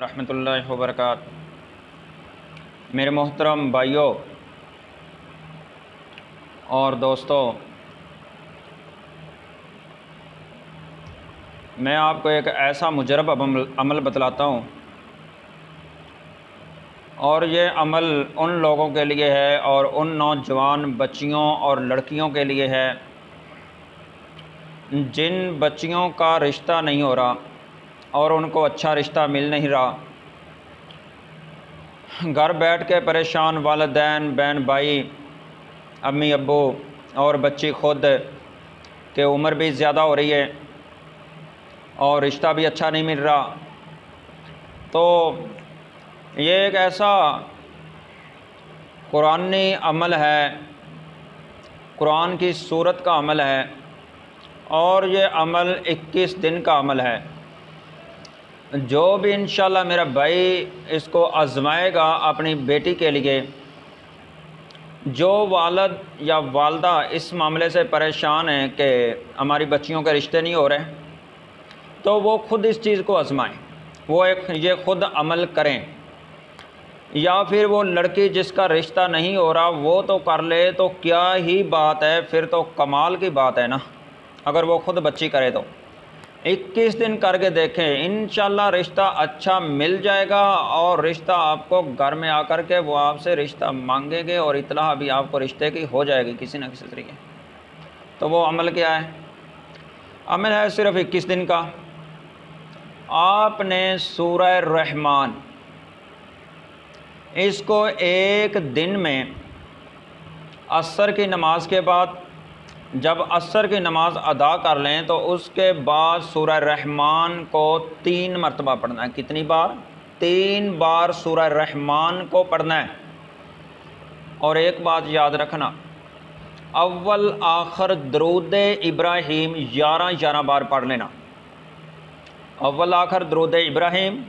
रहमतुल्लाहि व बरकातहू। मेरे मोहतरम भाइयों और दोस्तों, मैं आपको एक ऐसा मुजरब अमल बतलाता हूँ, और ये अमल उन लोगों के लिए है और उन नौजवान बच्चियों और लड़कियों के लिए है जिन बच्चियों का रिश्ता नहीं हो रहा और उनको अच्छा रिश्ता मिल नहीं रहा। घर बैठ के परेशान वालिदैन, बहन भाई, अम्मी अब्बू और बच्ची खुद के उम्र भी ज़्यादा हो रही है और रिश्ता भी अच्छा नहीं मिल रहा। तो ये एक ऐसा कुरानी अमल है, कुरान की सूरत का अमल है, और ये अमल 21 दिन का अमल है। जो भी इंशाल्लाह मेरा भाई इसको आजमाएगा अपनी बेटी के लिए, जो वालिद या वालदा इस मामले से परेशान हैं कि हमारी बच्चियों के रिश्ते नहीं हो रहे, तो वो खुद इस चीज़ को आजमाएं, वो ये खुद अमल करें। या फिर वो लड़की जिसका रिश्ता नहीं हो रहा वो तो कर ले, तो क्या ही बात है, फिर तो कमाल की बात है ना, अगर वो खुद बच्ची करे। तो 21 दिन करके देखें, इंशाल्लाह रिश्ता अच्छा मिल जाएगा और रिश्ता आपको घर में आकर के वो आपसे रिश्ता मांगेंगे और इतला अभी आपको रिश्ते की हो जाएगी किसी न किसी तरीके। तो वो अमल क्या है? अमल है सिर्फ़ 21 दिन का। आपने सूरह रहमान इसको एक दिन में असर की नमाज के बाद, जब असर की नमाज़ अदा कर लें तो उसके बाद सूरह रहमान को 3 मरतबा पढ़ना है। कितनी बार? 3 बार सूरह रहमान को पढ़ना है। और एक बात याद रखना, अव्वल आखिर दरूद इब्राहीम 11-11 बार पढ़ लेना। अव्वल आखिर दरूद इब्राहीम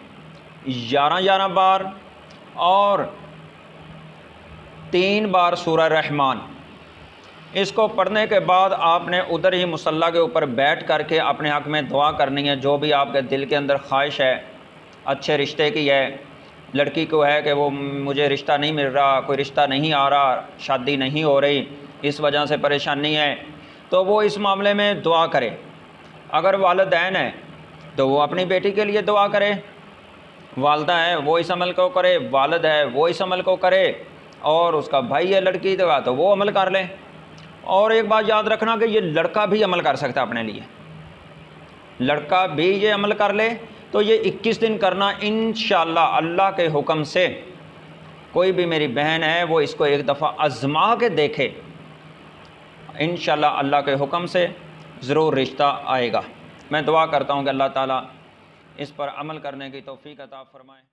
11-11 बार और 3 बार सूरह रहमान। इसको पढ़ने के बाद आपने उधर ही मुसल्ला के ऊपर बैठ करके अपने हक़ में दुआ करनी है। जो भी आपके दिल के अंदर ख्वाहिश है, अच्छे रिश्ते की है, लड़की को है कि वो मुझे रिश्ता नहीं मिल रहा, कोई रिश्ता नहीं आ रहा, शादी नहीं हो रही, इस वजह से परेशानी है, तो वो इस मामले में दुआ करे। अगर वालिदैन है तो वो अपनी बेटी के लिए दुआ करे, वालदा है वो इस अमल को करे, वालिद है वो इस अमल को करे, और उसका भाई है लड़की का तो वो अमल कर ले। और एक बात याद रखना कि ये लड़का भी अमल कर सकता है अपने लिए, लड़का भी ये अमल कर ले। तो ये 21 दिन करना इंशाल्लाह अल्लाह के हुक्म से। कोई भी मेरी बहन है वो इसको एक दफ़ा आजमा के देखे, इंशाल्लाह अल्लाह के हुक्म से ज़रूर रिश्ता आएगा। मैं दुआ करता हूँ कि अल्लाह ताला इस पर अमल करने की तौफीक अता फरमाए।